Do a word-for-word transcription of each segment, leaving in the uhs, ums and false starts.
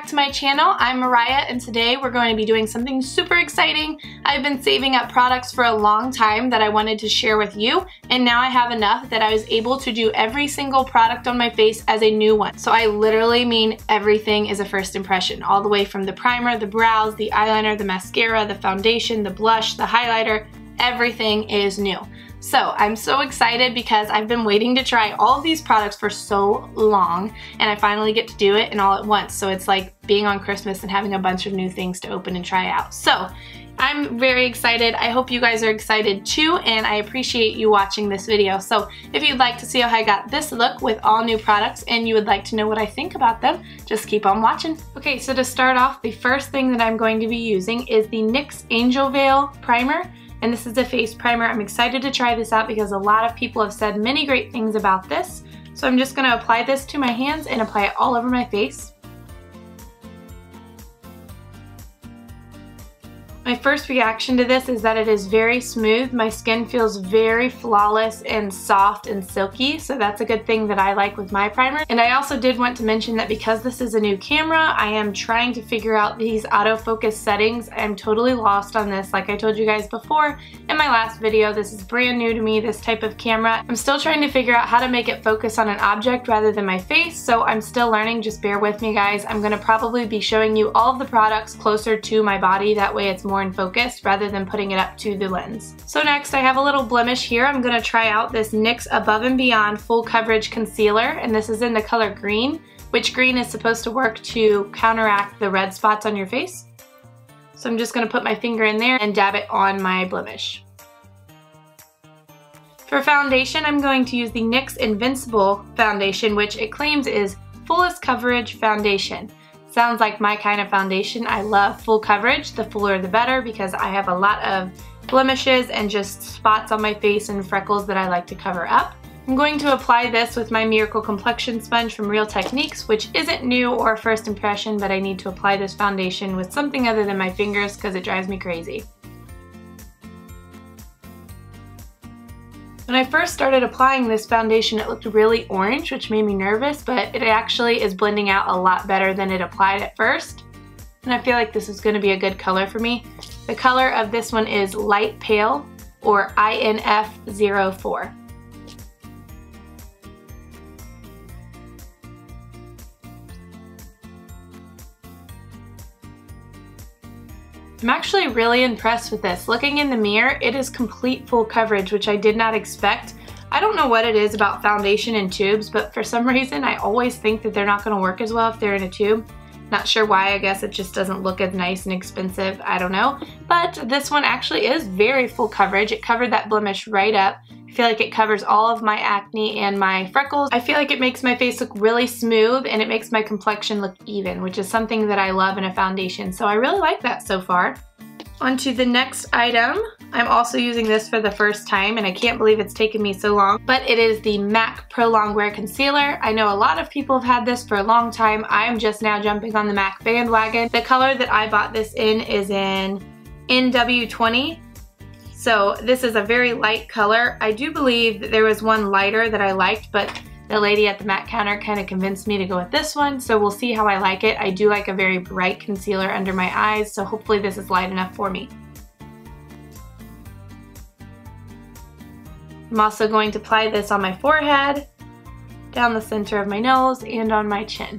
back to my channel. I'm Mariah, and today we're going to be doing something super exciting. I've been saving up products for a long time that I wanted to share with you, and now I have enough that I was able to do every single product on my face as a new one. So I literally mean everything is a first impression, all the way from the primer, the brows, the eyeliner, the mascara, the foundation, the blush, the highlighter, everything is new. So I'm so excited because I've been waiting to try all of these products for so long, and I finally get to do it and all at once. So it's like being on Christmas and having a bunch of new things to open and try out. So I'm very excited. I hope you guys are excited too, and I appreciate you watching this video. So if you'd like to see how I got this look with all new products and you would like to know what I think about them, just keep on watching. Okay, so to start off, the first thing that I'm going to be using is the N Y X Angel Veil Primer. And this is a face primer. I'm excited to try this out because a lot of people have said many great things about this. So I'm just gonna apply this to my hands and apply it all over my face. My first reaction to this is that it is very smooth. My skin feels very flawless and soft and silky, so that's a good thing that I like with my primer. And I also did want to mention that because this is a new camera, I am trying to figure out these autofocus settings. I am totally lost on this, like I told you guys before in my last video. This is brand new to me, this type of camera. I'm still trying to figure out how to make it focus on an object rather than my face, so I'm still learning. Just bear with me, guys. I'm gonna probably be showing you all of the products closer to my body, that way it's more more in focus rather than putting it up to the lens. So next, I have a little blemish here. I'm gonna try out this N Y X Above and Beyond Full Coverage Concealer, and this is in the color green, which green is supposed to work to counteract the red spots on your face. So I'm just gonna put my finger in there and dab it on my blemish. For foundation, I'm going to use the N Y X Invincible Foundation, which it claims is fullest coverage foundation. Sounds like my kind of foundation. I love full coverage, the fuller the better, because I have a lot of blemishes and just spots on my face and freckles that I like to cover up. I'm going to apply this with my Miracle Complexion Sponge from Real Techniques, which isn't new or first impression, but I need to apply this foundation with something other than my fingers because it drives me crazy. When I first started applying this foundation, it looked really orange, which made me nervous, but it actually is blending out a lot better than it applied at first. And I feel like this is going to be a good color for me. The color of this one is Light Pale, or I N F zero four. I'm actually really impressed with this. Looking in the mirror, it is complete full coverage, which I did not expect. I don't know what it is about foundation and tubes, but for some reason I always think that they're not gonna work as well if they're in a tube. Not sure why. I guess it just doesn't look as nice and expensive, I don't know. But this one actually is very full coverage. It covered that blemish right up. I feel like it covers all of my acne and my freckles. I feel like it makes my face look really smooth, and it makes my complexion look even, which is something that I love in a foundation. So I really like that so far. On to the next item. I'm also using this for the first time, and I can't believe it's taken me so long, but it is the MAC ProLongwear Concealer. I know a lot of people have had this for a long time. I'm just now jumping on the MAC bandwagon. The color that I bought this in is in N W twenty. So this is a very light color. I do believe that there was one lighter that I liked, but the lady at the MAC counter kind of convinced me to go with this one, so we'll see how I like it. I do like a very bright concealer under my eyes, so hopefully this is light enough for me. I'm also going to apply this on my forehead, down the center of my nose, and on my chin.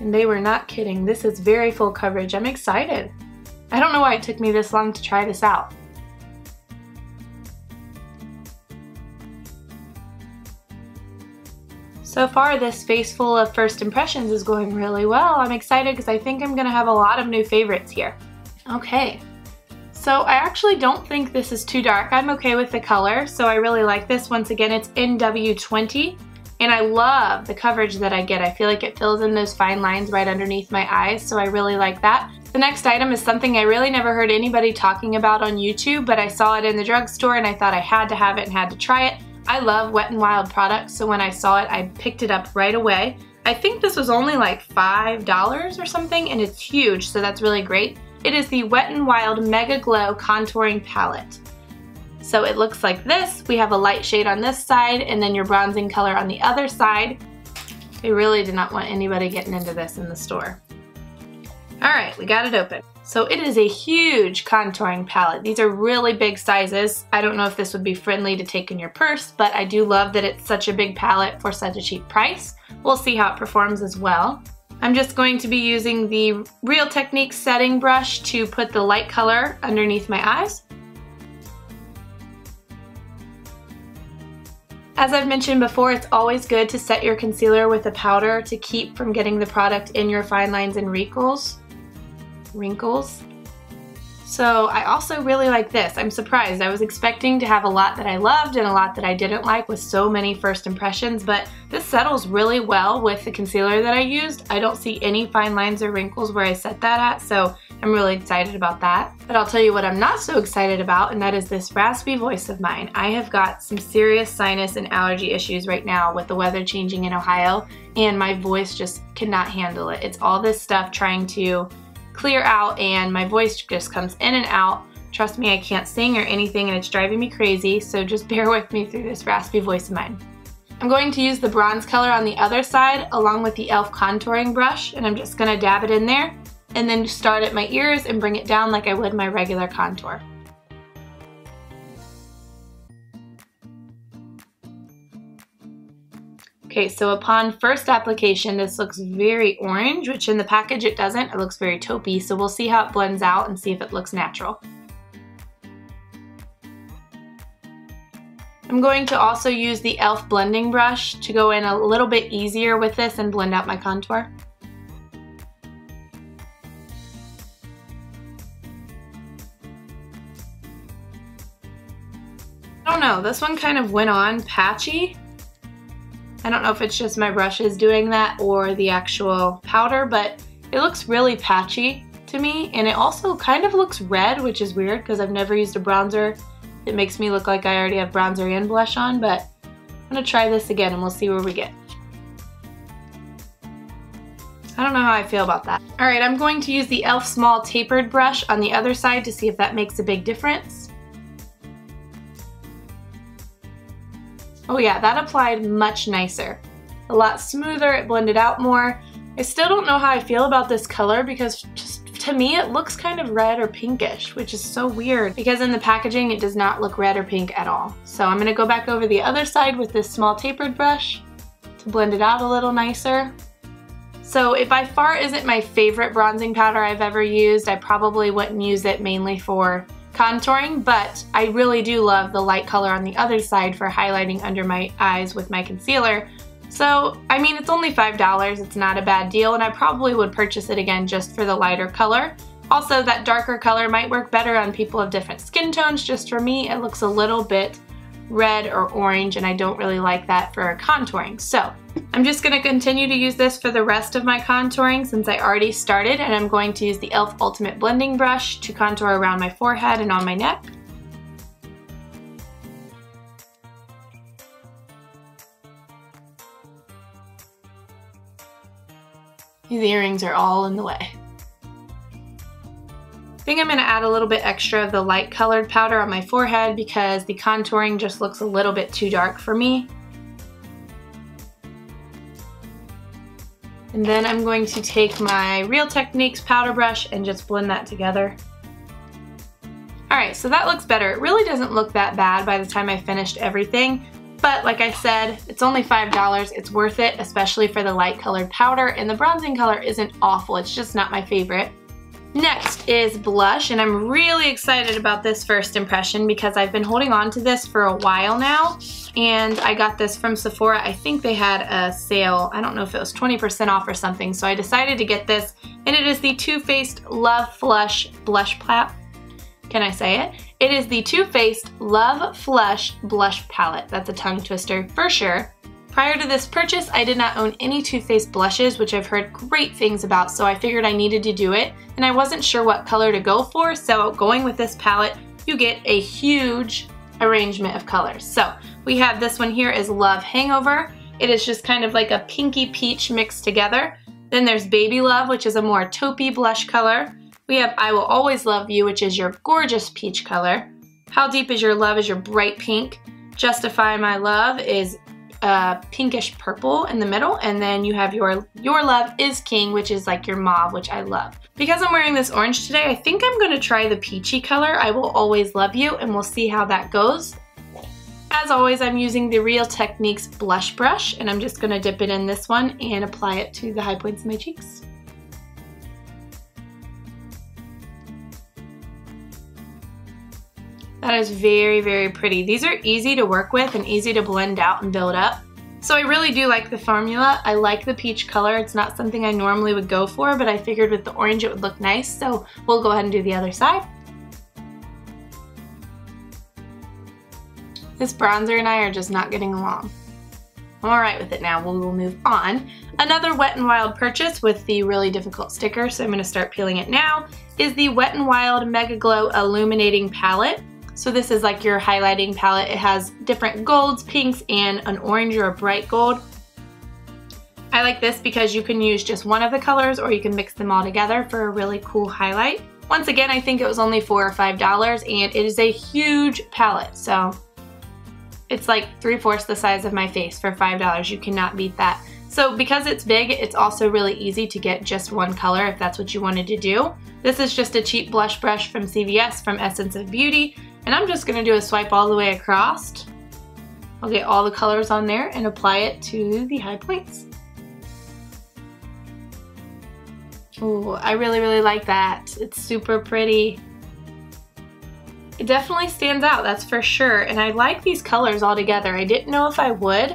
And they were not kidding. This is very full coverage. I'm excited. I don't know why it took me this long to try this out. So far, this face full of first impressions is going really well. I'm excited because I think I'm gonna have a lot of new favorites here. Okay, so I actually don't think this is too dark. I'm okay with the color, so I really like this. Once again, it's N W twenty. And I love the coverage that I get. I feel like it fills in those fine lines right underneath my eyes, so I really like that. The next item is something I really never heard anybody talking about on YouTube, but I saw it in the drugstore and I thought I had to have it and had to try it. I love Wet n Wild products, so when I saw it, I picked it up right away. I think this was only like five dollars or something, and it's huge, so that's really great. It is the Wet n Wild Mega Glow Contouring Palette. So it looks like this. We have a light shade on this side and then your bronzing color on the other side. We really did not want anybody getting into this in the store. All right, we got it open. So it is a huge contouring palette. These are really big sizes. I don't know if this would be friendly to take in your purse, but I do love that it's such a big palette for such a cheap price. We'll see how it performs as well. I'm just going to be using the Real Techniques setting brush to put the light color underneath my eyes. As I've mentioned before, it's always good to set your concealer with a powder to keep from getting the product in your fine lines and wrinkles. Wrinkles. So I also really like this. I'm surprised. I was expecting to have a lot that I loved and a lot that I didn't like with so many first impressions, but this settles really well with the concealer that I used. I don't see any fine lines or wrinkles where I set that at, so I'm really excited about that. But I'll tell you what I'm not so excited about, and that is this raspy voice of mine. I have got some serious sinus and allergy issues right now with the weather changing in Ohio, and my voice just cannot handle it. It's all this stuff trying to clear out and my voice just comes in and out. Trust me, I can't sing or anything and it's driving me crazy, so just bear with me through this raspy voice of mine. I'm going to use the bronze color on the other side along with the e l f contouring brush, and I'm just gonna dab it in there and then start at my ears and bring it down like I would my regular contour. Okay, so upon first application, this looks very orange, which in the package it doesn't. It looks very taupey, so we'll see how it blends out and see if it looks natural. I'm going to also use the e l f blending brush to go in a little bit easier with this and blend out my contour. I don't know, this one kind of went on patchy. I don't know if it's just my brushes doing that or the actual powder, but it looks really patchy to me, and it also kind of looks red, which is weird because I've never used a bronzer. It makes me look like I already have bronzer and blush on, but I'm gonna try this again and we'll see where we get. I don't know how I feel about that. All right, I'm going to use the e l f Small Tapered Brush on the other side to see if that makes a big difference. Oh yeah, that applied much nicer. A lot smoother, it blended out more. I still don't know how I feel about this color because just to me it looks kind of red or pinkish, which is so weird because in the packaging it does not look red or pink at all. So I'm gonna go back over the other side with this small tapered brush to blend it out a little nicer. So it by far isn't my favorite bronzing powder I've ever used. I probably wouldn't use it mainly for contouring, but I really do love the light color on the other side for highlighting under my eyes with my concealer. So, I mean, it's only five dollars, it's not a bad deal, and I probably would purchase it again just for the lighter color. Also, that darker color might work better on people of different skin tones. Just for me, it looks a little bit red or orange, and I don't really like that for contouring. So, I'm just gonna continue to use this for the rest of my contouring since I already started, and I'm going to use the e l f Ultimate Blending Brush to contour around my forehead and on my neck. These earrings are all in the way. I think I'm gonna add a little bit extra of the light colored powder on my forehead because the contouring just looks a little bit too dark for me. And then I'm going to take my Real Techniques powder brush and just blend that together. All right, so that looks better. It really doesn't look that bad by the time I finished everything, but like I said, it's only five dollars, it's worth it, especially for the light colored powder, and the bronzing color isn't awful, it's just not my favorite. Next is blush, and I'm really excited about this first impression because I've been holding on to this for a while now, and I got this from Sephora. I think they had a sale. I don't know if it was twenty percent off or something, so I decided to get this, and it is the Too Faced Love Flush Blush Palette. Can I say it? It is the Too Faced Love Flush Blush Palette. That's a tongue twister for sure. Prior to this purchase, I did not own any Too Faced blushes, which I've heard great things about, so I figured I needed to do it, and I wasn't sure what color to go for, so going with this palette, you get a huge arrangement of colors. So we have this one here is Love Hangover. It is just kind of like a pinky peach mixed together. Then there's Baby Love, which is a more taupey blush color. We have I Will Always Love You, which is your gorgeous peach color. How Deep Is Your Love is your bright pink. Justify My Love is uh, pinkish purple in the middle, and then you have your Your Love Is King, which is like your mauve, which I love. Because I'm wearing this orange today, I think I'm gonna try the peachy color, I Will Always Love You, and we'll see how that goes. As always, I'm using the Real Techniques blush brush, and I'm just gonna dip it in this one and apply it to the high points of my cheeks. That is very, very pretty. These are easy to work with and easy to blend out and build up. So I really do like the formula. I like the peach color. It's not something I normally would go for, but I figured with the orange it would look nice, so we'll go ahead and do the other side. This bronzer and I are just not getting along. I'm all right with it now. We will move on. Another Wet n Wild purchase with the really difficult sticker, so I'm gonna start peeling it now, is the Wet n Wild Mega Glow Illuminating Palette. So this is like your highlighting palette. It has different golds, pinks, and an orange or a bright gold. I like this because you can use just one of the colors or you can mix them all together for a really cool highlight. Once again, I think it was only four or five dollars and it is a huge palette, so it's like three-fourths the size of my face for five dollars. You cannot beat that. So because it's big, it's also really easy to get just one color if that's what you wanted to do. This is just a cheap blush brush from C V S from Essence of Beauty, and I'm just gonna do a swipe all the way across. I'll get all the colors on there and apply it to the high points. Ooh, I really, really like that. It's super pretty. It definitely stands out, that's for sure, and I like these colors all together. I didn't know if I would.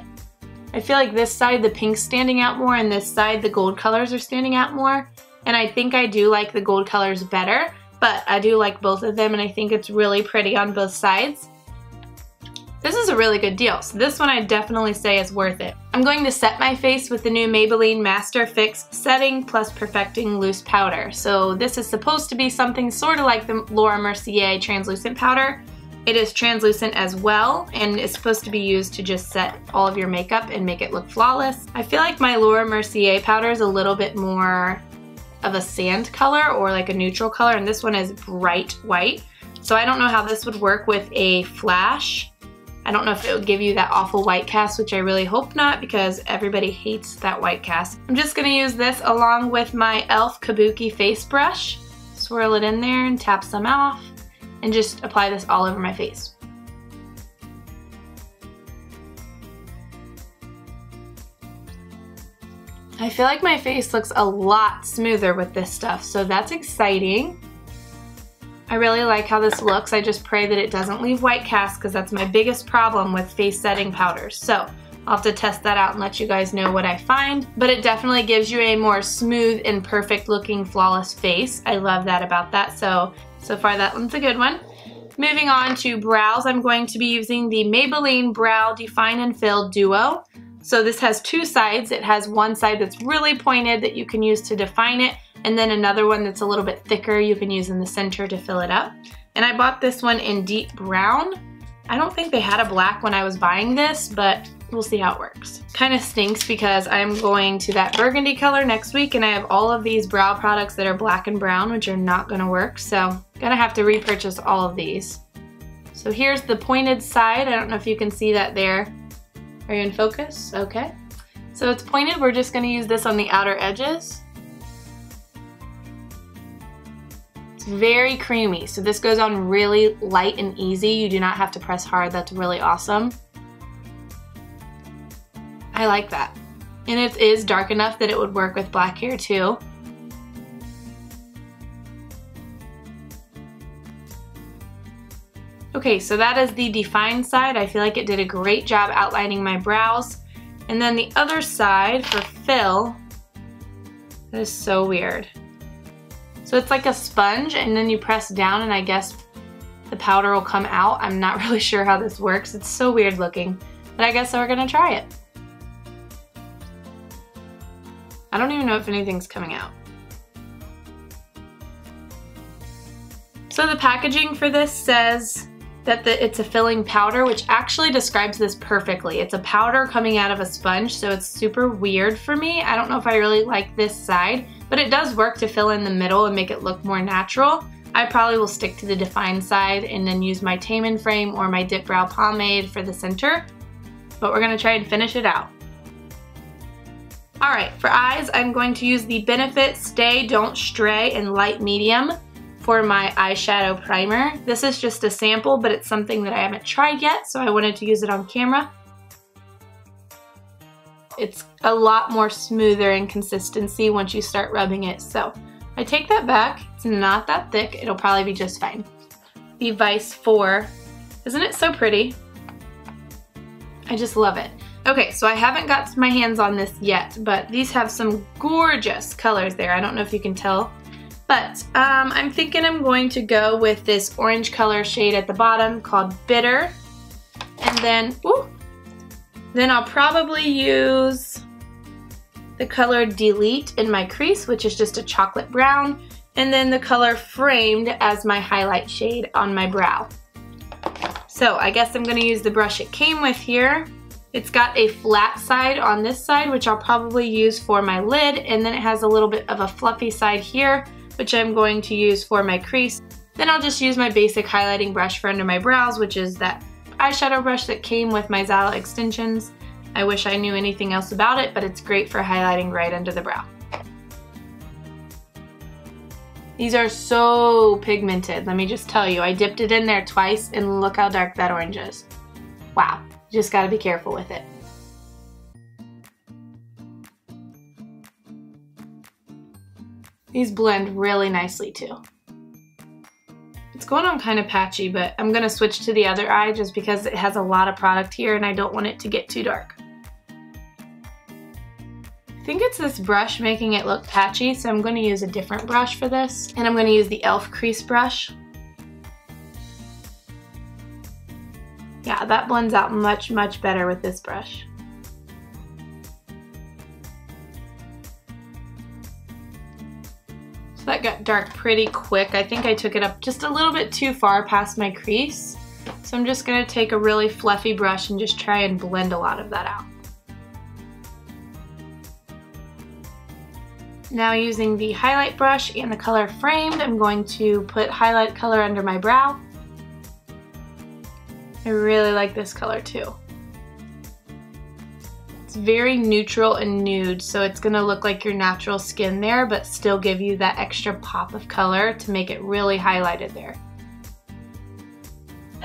I feel like this side, the pink's standing out more, and this side, the gold colors are standing out more, and I think I do like the gold colors better, but I do like both of them, and I think it's really pretty on both sides. This is a really good deal, so this one I definitely say is worth it. I'm going to set my face with the new Maybelline Master Fix Setting Plus Perfecting Loose Powder. So this is supposed to be something sort of like the Laura Mercier Translucent Powder. It is translucent as well, and it's supposed to be used to just set all of your makeup and make it look flawless. I feel like my Laura Mercier powder is a little bit more of a sand color or like a neutral color, and this one is bright white. So I don't know how this would work with a flash. I don't know if it would give you that awful white cast, which I really hope not because everybody hates that white cast. I'm just gonna use this along with my e l f. Kabuki face brush, swirl it in there and tap some off, and just apply this all over my face. I feel like my face looks a lot smoother with this stuff, so that's exciting. I really like how this looks. I just pray that it doesn't leave white cast because that's my biggest problem with face setting powders. So I'll have to test that out and let you guys know what I find. But it definitely gives you a more smooth and perfect looking flawless face. I love that about that. So, so far that one's a good one. Moving on to brows, I'm going to be using the Maybelline Brow Define and Fill Duo. So this has two sides. It has one side that's really pointed that you can use to define it, and then another one that's a little bit thicker you can use in the center to fill it up. And I bought this one in deep brown. I don't think they had a black when I was buying this, but we'll see how it works. Kind of stinks because I'm going to that burgundy color next week and I have all of these brow products that are black and brown, which are not gonna work, so gonna have to repurchase all of these. So here's the pointed side. I don't know if you can see that there. Are you in focus? Okay. So it's pointed. We're just gonna use this on the outer edges. Very creamy, so this goes on really light and easy. You do not have to press hard. That's really awesome. I like that, and it is dark enough that it would work with black hair too. Okay, so that is the defined side. I feel like it did a great job outlining my brows, and then the other side for fill. That is so weird. So it's like a sponge, and then you press down and I guess the powder will come out. I'm not really sure how this works. It's so weird looking, but I guess we're gonna try it. I don't even know if anything's coming out. So the packaging for this says that the, it's a filling powder, which actually describes this perfectly. It's a powder coming out of a sponge, so it's super weird for me. I don't know if I really like this side, but it does work to fill in the middle and make it look more natural. I probably will stick to the defined side and then use my Taman frame or my Dip Brow Pomade for the center, but we're gonna try and finish it out. All right, for eyes, I'm going to use the Benefit Stay Don't Stray in Light Medium for my eyeshadow primer. This is just a sample, but it's something that I haven't tried yet, so I wanted to use it on camera. It's a lot more smoother in consistency once you start rubbing it, so I take that back. It's not that thick. It'll probably be just fine. The Vice four. Isn't it so pretty? I just love it. Okay, so I haven't got my hands on this yet, but these have some gorgeous colors there. I don't know if you can tell, but um, I'm thinking I'm going to go with this orange color shade at the bottom called Bitter, and then, ooh, then I'll probably use the color Delete in my crease, which is just a chocolate brown, and then the color Framed as my highlight shade on my brow. So I guess I'm gonna use the brush it came with here. It's got a flat side on this side, which I'll probably use for my lid, and then it has a little bit of a fluffy side here, which I'm going to use for my crease. Then I'll just use my basic highlighting brush for under my brows, which is that eyeshadow brush that came with my Xyla extensions. I wish I knew anything else about it, but it's great for highlighting right under the brow. These are so pigmented, let me just tell you. I dipped it in there twice, and look how dark that orange is. Wow, you just gotta be careful with it. These blend really nicely too. It's going on kind of patchy, but I'm gonna switch to the other eye just because it has a lot of product here and I don't want it to get too dark. I think it's this brush making it look patchy, so I'm gonna use a different brush for this, and I'm gonna use the e l f crease brush. Yeah, that blends out much, much better with this brush. So that got dark pretty quick. I think I took it up just a little bit too far past my crease. So I'm just gonna take a really fluffy brush and just try and blend a lot of that out. Now using the highlight brush and the color Framed, I'm going to put highlight color under my brow. I really like this color too. It's very neutral and nude, so it's gonna look like your natural skin there, but still give you that extra pop of color to make it really highlighted there.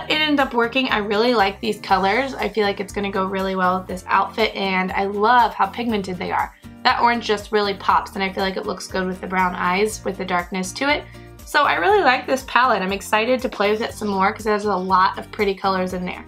It ended up working. I really like these colors. I feel like it's gonna go really well with this outfit, and I love how pigmented they are. That orange just really pops, and I feel like it looks good with the brown eyes with the darkness to it. So I really like this palette. I'm excited to play with it some more because there's a lot of pretty colors in there.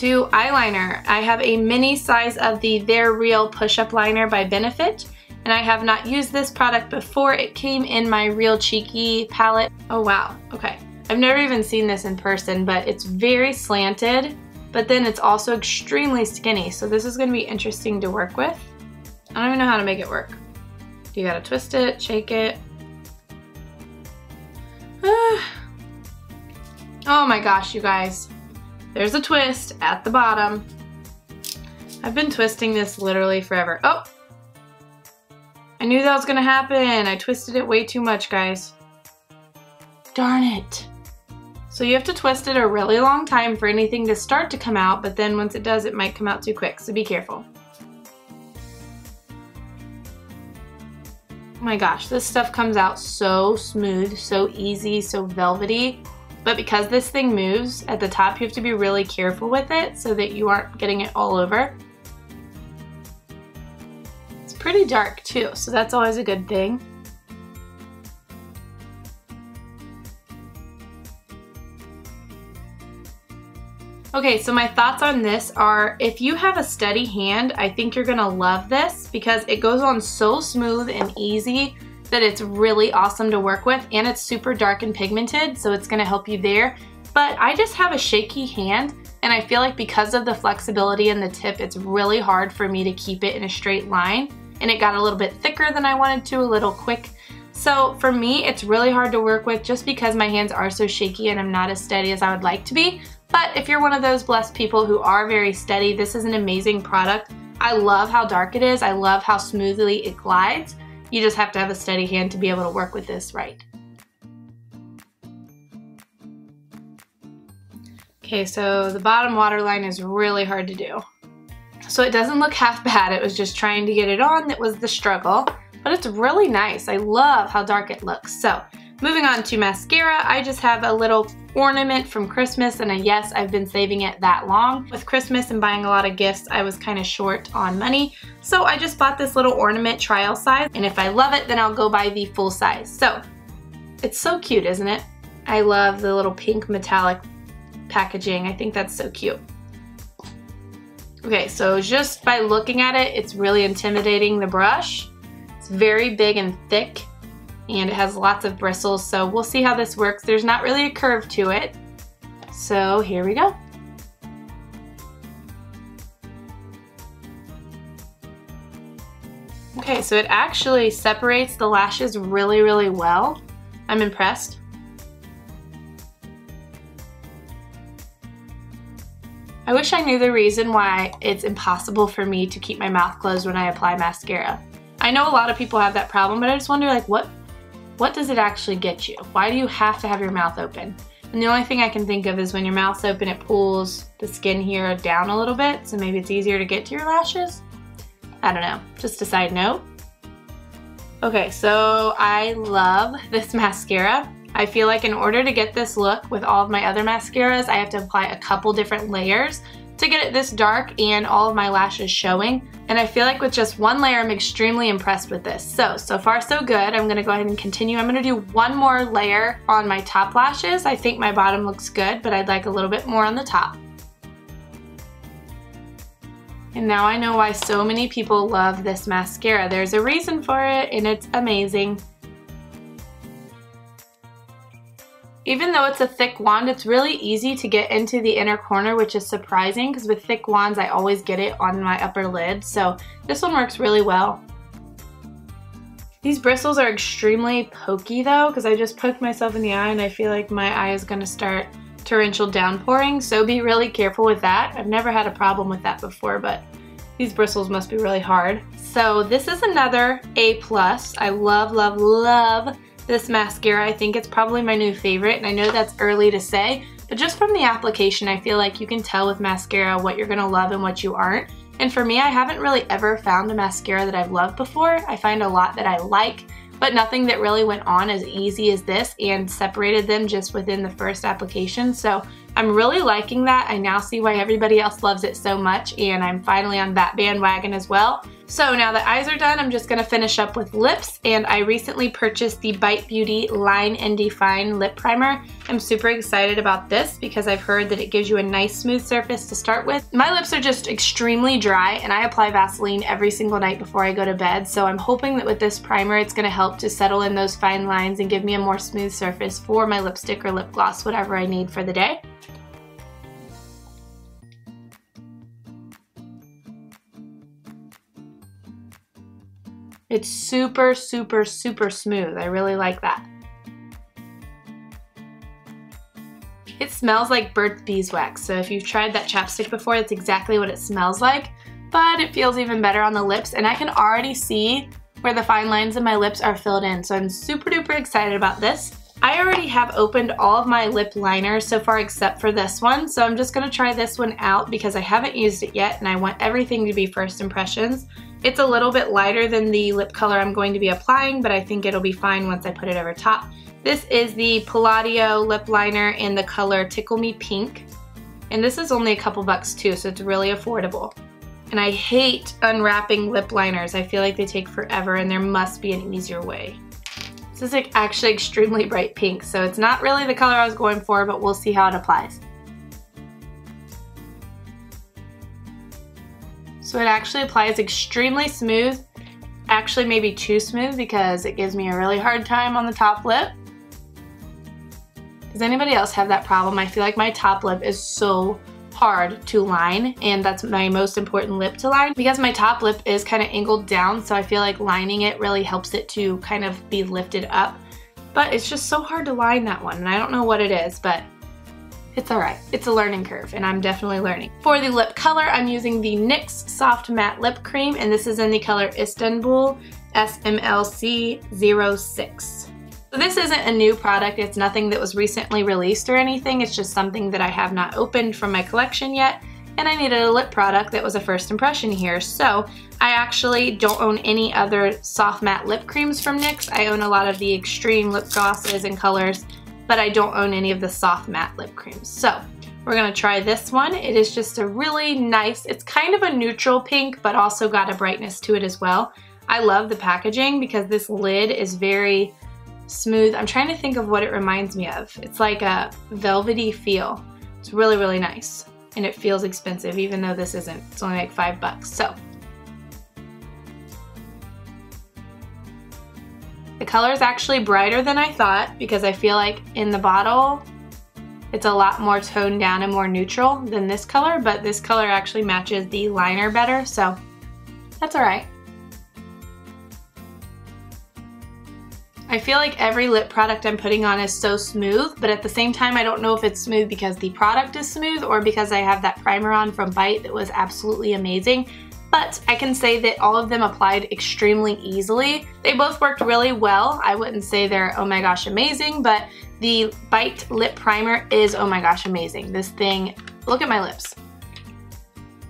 To eyeliner, I have a mini size of the Their Real Push-Up Liner by Benefit, and I have not used this product before. It came in my Real Cheeky palette. Oh wow, okay. I've never even seen this in person, but it's very slanted, but then it's also extremely skinny, so this is gonna be interesting to work with. I don't even know how to make it work. You gotta twist it, shake it. Ah. Oh my gosh, you guys. There's a twist at the bottom. I've been twisting this literally forever. Oh! I knew that was gonna happen. I twisted it way too much, guys. Darn it. So you have to twist it a really long time for anything to start to come out, but then once it does, it might come out too quick, so be careful. Oh my gosh, this stuff comes out so smooth, so easy, so velvety, but because this thing moves at the top, you have to be really careful with it so that you aren't getting it all over. It's pretty dark too, so that's always a good thing. Okay, so my thoughts on this are, if you have a steady hand, I think you're gonna love this because it goes on so smooth and easy that it's really awesome to work with, and it's super dark and pigmented, so it's gonna help you there. But I just have a shaky hand, and I feel like because of the flexibility in the tip, it's really hard for me to keep it in a straight line, and it got a little bit thicker than I wanted to, a little quick. So for me, it's really hard to work with just because my hands are so shaky and I'm not as steady as I would like to be. But if you're one of those blessed people who are very steady, this is an amazing product. I love how dark it is. I love how smoothly it glides. You just have to have a steady hand to be able to work with this right. Okay, so the bottom waterline is really hard to do. So it doesn't look half bad, it was just trying to get it on that was the struggle, but it's really nice. I love how dark it looks. So moving on to mascara, I just have a little ornament from Christmas, and a yes, I've been saving it that long. With Christmas and buying a lot of gifts, I was kind of short on money, so I just bought this little ornament trial size, and if I love it, then I'll go buy the full size. So it's so cute, isn't it? I love the little pink metallic packaging. I think that's so cute. Okay, so just by looking at it, it's really intimidating the brush. It's very big and thick, and it has lots of bristles, so we'll see how this works. There's not really a curve to it, so here we go. Okay, so it actually separates the lashes really, really well. I'm impressed. I wish I knew the reason why it's impossible for me to keep my mouth closed when I apply mascara. I know a lot of people have that problem, but I just wonder, like, what what does it actually get you? Why do you have to have your mouth open? And the only thing I can think of is when your mouth's open, it pulls the skin here down a little bit, so maybe it's easier to get to your lashes? I don't know, just a side note. Okay, so I love this mascara. I feel like in order to get this look with all of my other mascaras, I have to apply a couple different layers to get it this dark and all of my lashes showing. And I feel like with just one layer, I'm extremely impressed with this. So, so far so good. I'm gonna go ahead and continue. I'm gonna do one more layer on my top lashes. I think my bottom looks good, but I'd like a little bit more on the top. And now I know why so many people love this mascara. There's a reason for it, and it's amazing. Even though it's a thick wand, it's really easy to get into the inner corner, which is surprising because with thick wands, I always get it on my upper lid. So this one works really well. These bristles are extremely pokey though, because I just poked myself in the eye and I feel like my eye is gonna start torrential downpouring. So be really careful with that. I've never had a problem with that before, but these bristles must be really hard. So this is another A plus. I love, love, love this mascara. I think it's probably my new favorite, and I know that's early to say, but just from the application, I feel like you can tell with mascara what you're gonna love and what you aren't. And for me, I haven't really ever found a mascara that I've loved before. I find a lot that I like, but nothing that really went on as easy as this and separated them just within the first application. So I'm really liking that. I now see why everybody else loves it so much, and I'm finally on that bandwagon as well. So now that eyes are done, I'm just gonna finish up with lips, and I recently purchased the Bite Beauty Line and Define Lip Primer. I'm super excited about this because I've heard that it gives you a nice smooth surface to start with. My lips are just extremely dry, and I apply Vaseline every single night before I go to bed, so I'm hoping that with this primer it's gonna help to settle in those fine lines and give me a more smooth surface for my lipstick or lip gloss, whatever I need for the day. It's super, super, super smooth. I really like that. It smells like burnt beeswax, so if you've tried that chapstick before, that's exactly what it smells like, but it feels even better on the lips, and I can already see where the fine lines in my lips are filled in, so I'm super duper excited about this. I already have opened all of my lip liners so far except for this one, so I'm just gonna try this one out because I haven't used it yet, and I want everything to be first impressions. It's a little bit lighter than the lip color I'm going to be applying, but I think it'll be fine once I put it over top. This is the Palladio Lip Liner in the color Tickle Me Pink, and this is only a couple bucks too, so it's really affordable. And I hate unwrapping lip liners. I feel like they take forever, and there must be an easier way. This is like actually extremely bright pink, so it's not really the color I was going for, but we'll see how it applies. So it actually applies extremely smooth, actually maybe too smooth because it gives me a really hard time on the top lip. Does anybody else have that problem? I feel like my top lip is so hard to line, and that's my most important lip to line because my top lip is kind of angled down, so I feel like lining it really helps it to kind of be lifted up. But it's just so hard to line that one, and I don't know what it is, but it's all right. It's a learning curve, and I'm definitely learning. For the lip color, I'm using the N Y X Soft Matte Lip Cream, and this is in the color Istanbul S M L C zero six. So this isn't a new product, it's nothing that was recently released or anything, it's just something that I have not opened from my collection yet, and I needed a lip product that was a first impression here. So I actually don't own any other soft matte lip creams from NYX. I own a lot of the extreme lip glosses and colors, but I don't own any of the soft matte lip creams. So we're gonna try this one. It is just a really nice, it's kind of a neutral pink, but also got a brightness to it as well. I love the packaging because this lid is very smooth. I'm trying to think of what it reminds me of. It's like a velvety feel. It's really, really nice. And it feels expensive, even though this isn't. It's only like five bucks, so. The color is actually brighter than I thought because I feel like in the bottle, it's a lot more toned down and more neutral than this color, but this color actually matches the liner better, so that's all right. I feel like every lip product I'm putting on is so smooth, but at the same time I don't know if it's smooth because the product is smooth or because I have that primer on from Bite that was absolutely amazing. But I can say that all of them applied extremely easily. They both worked really well. I wouldn't say they're oh my gosh amazing, but the Bite lip primer is oh my gosh amazing. This thing, look at my lips.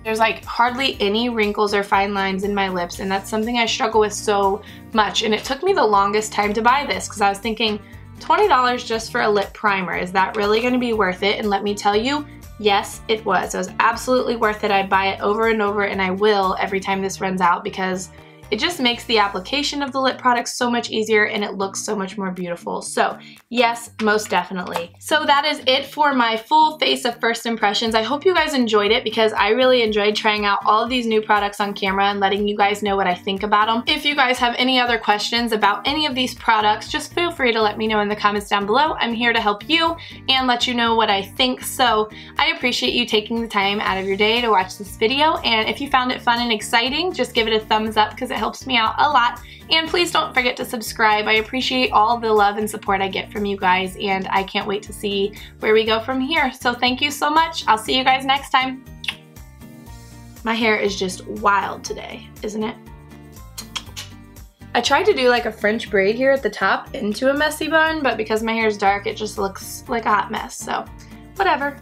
There's like hardly any wrinkles or fine lines in my lips, and that's something I struggle with so much, and it took me the longest time to buy this because I was thinking twenty dollars just for a lip primer, is that really going to be worth it? And let me tell you, yes it was. It was absolutely worth it. I buy it over and over, and I will every time this runs out because it just makes the application of the lip product so much easier and it looks so much more beautiful. So yes, most definitely. So that is it for my full face of first impressions. I hope you guys enjoyed it because I really enjoyed trying out all of these new products on camera and letting you guys know what I think about them. If you guys have any other questions about any of these products, just feel free to let me know in the comments down below. I'm here to help you and let you know what I think. So I appreciate you taking the time out of your day to watch this video. And if you found it fun and exciting, just give it a thumbs up because it helps me out a lot, and please don't forget to subscribe. I appreciate all the love and support I get from you guys, and I can't wait to see where we go from here. So thank you so much. I'll see you guys next time. My hair is just wild today, isn't it? I tried to do like a French braid here at the top into a messy bun, but because my hair is dark, it just looks like a hot mess, so whatever.